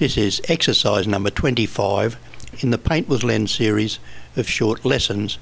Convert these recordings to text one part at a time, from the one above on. This is exercise number 25 in the Paint with Len series of short lessons,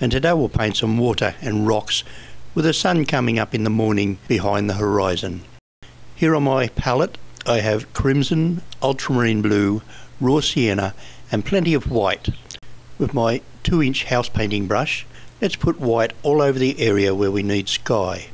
and today we'll paint some water and rocks with the sun coming up in the morning behind the horizon. Here on my palette I have crimson, ultramarine blue, raw sienna and plenty of white. With my 2-inch house painting brush, let's put white all over the area where we need sky.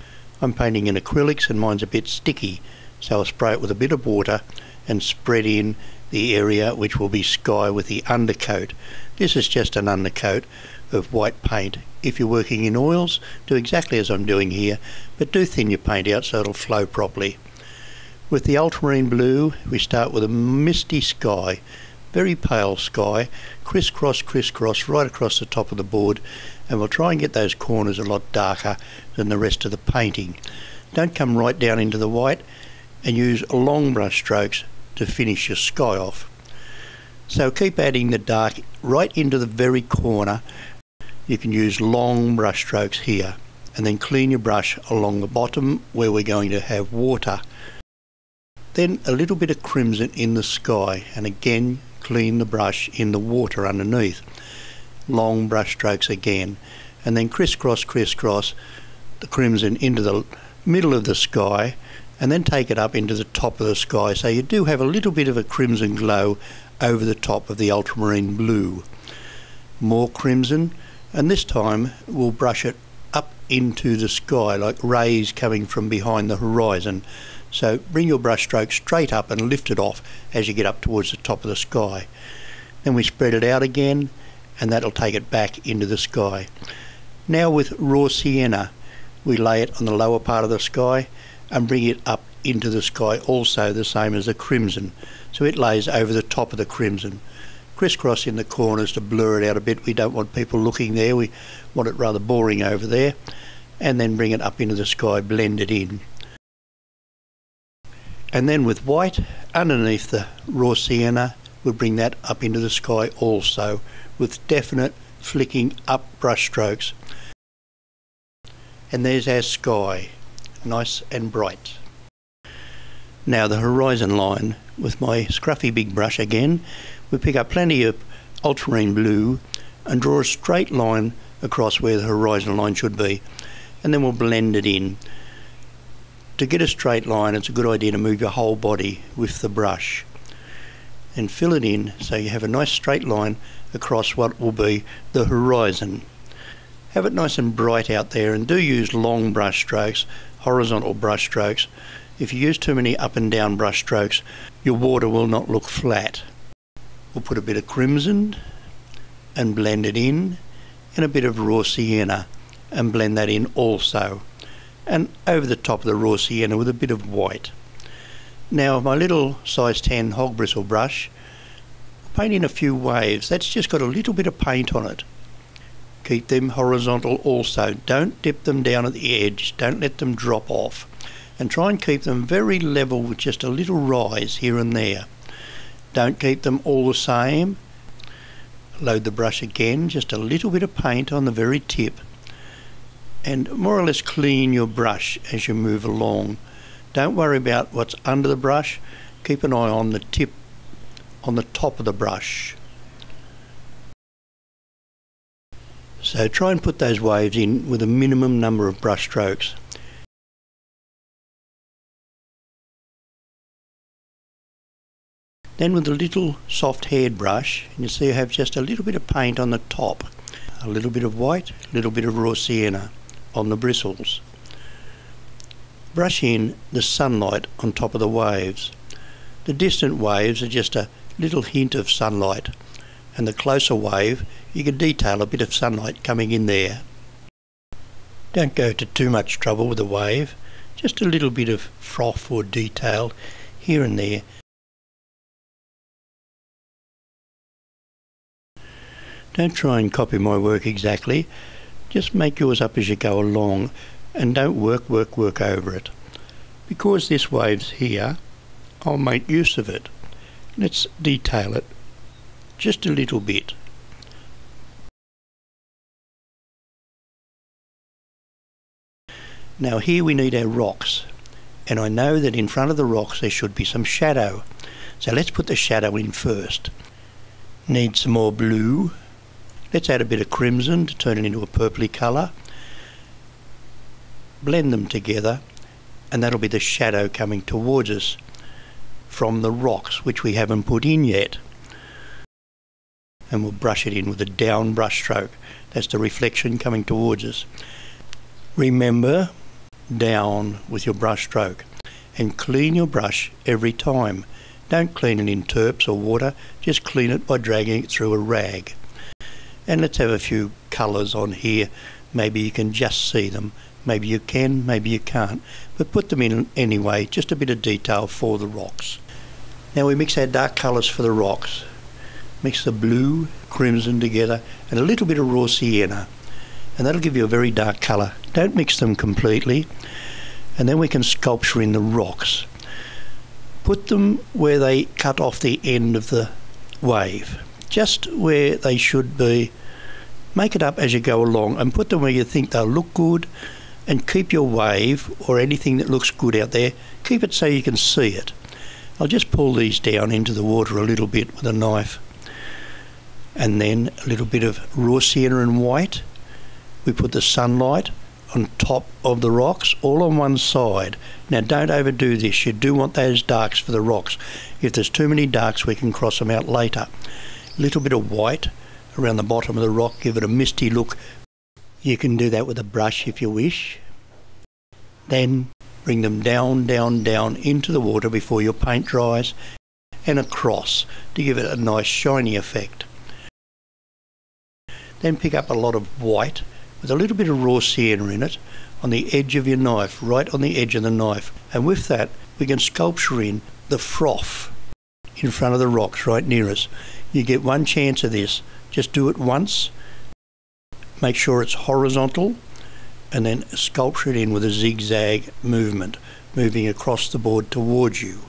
I'm painting in acrylics and mine's a bit sticky, so I'll spray it with a bit of water and spread in the area which will be sky with the undercoat. This is just an undercoat of white paint. If you're working in oils, do exactly as I'm doing here, but do thin your paint out so it'll flow properly. With the ultramarine blue, we start with a misty sky, very pale sky, crisscross right across the top of the board, and we'll try and get those corners a lot darker than the rest of the painting. Don't come right down into the white, and use long brush strokes to finish your sky off. So keep adding the dark right into the very corner. You can use long brush strokes here, and then clean your brush along the bottom where we're going to have water. Then a little bit of crimson in the sky, and again clean the brush in the water underneath. Long brush strokes again, and then crisscross the crimson into the middle of the sky, and then take it up into the top of the sky, so you do have a little bit of a crimson glow over the top of the ultramarine blue. More crimson, and this time we'll brush it up into the sky like rays coming from behind the horizon. So bring your brush stroke straight up and lift it off as you get up towards the top of the sky. Then we spread it out again, and that'll take it back into the sky. Now with raw sienna, we lay it on the lower part of the sky and bring it up into the sky also, the same as the crimson, so it lays over the top of the crimson. Crisscross in the corners to blur it out a bit. We don't want people looking there, we want it rather boring over there, and then bring it up into the sky, blend it in. And then with white underneath the raw sienna, we'll bring that up into the sky also, with definite flicking up brush strokes. And there's our sky, nice and bright. Now the horizon line, with my scruffy big brush again, we pick up plenty of ultramarine blue and draw a straight line across where the horizon line should be, and then we'll blend it in. To get a straight line, it's a good idea to move your whole body with the brush and fill it in so you have a nice straight line across what will be the horizon. Have it nice and bright out there, and do use long brush strokes, horizontal brush strokes. If you use too many up and down brush strokes, your water will not look flat. We'll put a bit of crimson and blend it in, and a bit of raw sienna and blend that in also, and over the top of the raw sienna with a bit of white. Now with my little size 10 hog bristle brush, paint in a few waves. That's just got a little bit of paint on it. Keep them horizontal also. Don't dip them down at the edge. Don't let them drop off. And try and keep them very level with just a little rise here and there. Don't keep them all the same. Load the brush again, just a little bit of paint on the very tip. And more or less clean your brush as you move along. Don't worry about what's under the brush. Keep an eye on the tip, on the top of the brush. So try and put those waves in with a minimum number of brush strokes. Then with a little soft-haired brush, you see you have just a little bit of paint on the top, a little bit of white, a little bit of raw sienna on the bristles. Brush in the sunlight on top of the waves. The distant waves are just a little hint of sunlight, and the closer wave you can detail a bit of sunlight coming in there. Don't go to too much trouble with the wave, just a little bit of froth or detail here and there. Don't try and copy my work exactly, just make yours up as you go along, and don't work over it. Because this wave's here, I'll make use of it. Let's detail it just a little bit. Now here we need our rocks, and I know that in front of the rocks there should be some shadow, So let's put the shadow in first. Need some more blue. Let's add a bit of crimson to turn it into a purpley colour. Blend them together, and that'll be the shadow coming towards us from the rocks, which we haven't put in yet. And we'll brush it in with a down brush stroke. That's the reflection coming towards us. Remember, down with your brush stroke, and clean your brush every time. Don't clean it in turps or water, just clean it by dragging it through a rag. And let's have a few colours on here. Maybe you can just see them, maybe you can, maybe you can't, but put them in anyway, just a bit of detail for the rocks. Now we mix our dark colours for the rocks. Mix the blue, crimson together, and a little bit of raw sienna, and that'll give you a very dark colour. Don't mix them completely, and then we can sculpture in the rocks. Put them where they cut off the end of the wave, just where they should be. Make it up as you go along and put them where you think they'll look good, and keep your wave or anything that looks good out there, keep it so you can see it. I'll just pull these down into the water a little bit with a knife, and then a little bit of raw sienna and white. We put the sunlight on top of the rocks, all on one side. Now don't overdo this, you do want those darks for the rocks. If there's too many darks, we can cross them out later. A little bit of white around the bottom of the rock, give it a misty look. You can do that with a brush if you wish. Then bring them down, down, down into the water before your paint dries, and across to give it a nice shiny effect. Then pick up a lot of white with a little bit of raw sienna in it on the edge of your knife, right on the edge of the knife, and with that we can sculpture in the froth in front of the rocks right near us. You get one chance of this, just do it once, make sure it's horizontal, and then sculpture it in with a zigzag movement, moving across the board towards you.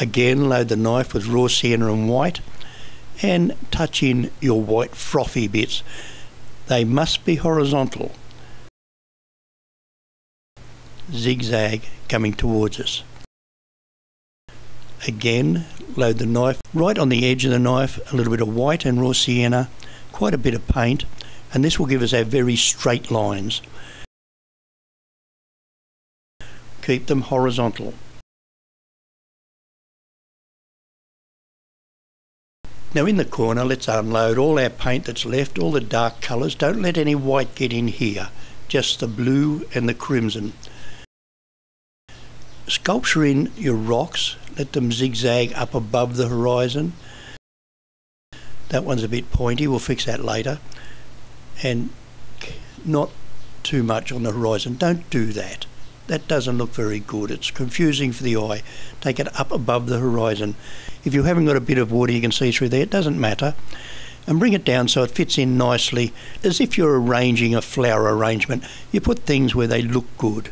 Again, load the knife with raw sienna and white, and touch in your white frothy bits. They must be horizontal. Zigzag coming towards us. Again, load the knife right on the edge of the knife, a little bit of white and raw sienna, quite a bit of paint, and this will give us our very straight lines. Keep them horizontal. Now in the corner, let's unload all our paint that's left, all the dark colours. Don't let any white get in here, just the blue and the crimson. Sculpture in your rocks, let them zigzag up above the horizon. That one's a bit pointy, we'll fix that later. And not too much on the horizon, don't do that. That doesn't look very good, it's confusing for the eye. Take it up above the horizon. If you haven't got a bit of water you can see through there, it doesn't matter. And bring it down so it fits in nicely, as if you're arranging a flower arrangement. You put things where they look good.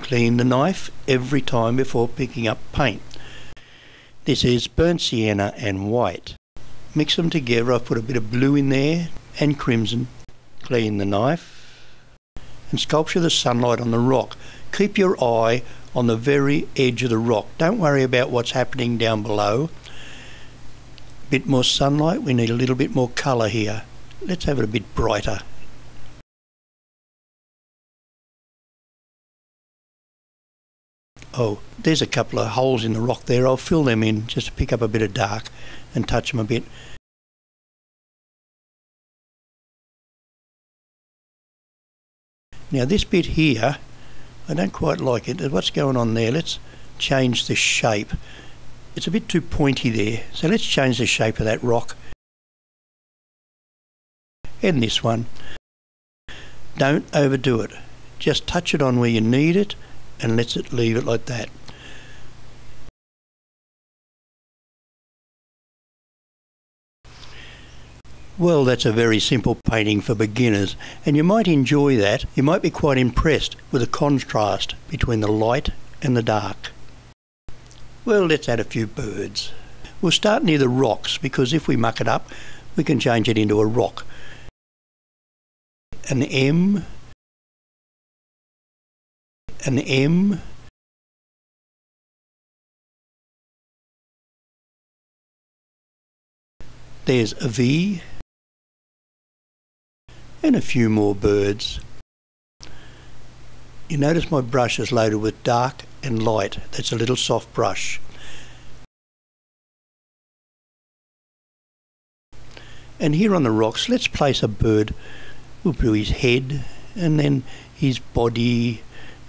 Clean the knife every time before picking up paint. This is burnt sienna and white. Mix them together, I've put a bit of blue in there and crimson. Clean the knife and sculpture the sunlight on the rock. Keep your eye on the very edge of the rock. Don't worry about what's happening down below. A bit more sunlight, we need a little bit more colour here. Let's have it a bit brighter. Oh, there's a couple of holes in the rock there. I'll fill them in just to pick up a bit of dark and touch them a bit. Now this bit here, I don't quite like it. What's going on there? Let's change the shape. It's a bit too pointy there, so let's change the shape of that rock. And this one. Don't overdo it. Just touch it on where you need it, and let's leave it like that. Well, that's a very simple painting for beginners, and you might enjoy that. You might be quite impressed with the contrast between the light and the dark. Well, let's add a few birds. We'll start near the rocks, because if we muck it up, we can change it into a rock. An M, an M. There's a V and a few more birds. You notice my brush is loaded with dark and light. That's a little soft brush. And here on the rocks, let's place a bird. We'll do his head and then his body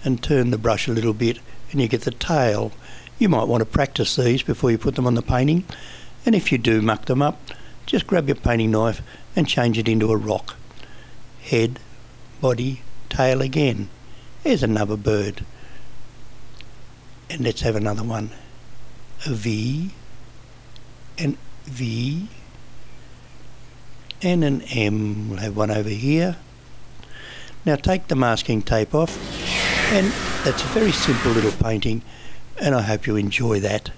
and turn the brush a little bit and you get the tail. You might want to practice these before you put them on the painting, and if you do muck them up, just grab your painting knife and change it into a rock. Head, body, tail again. There's another bird. And let's have another one. A V, an V, and an M. We'll have one over here. Now take the masking tape off, and that's a very simple little painting, and I hope you enjoy that.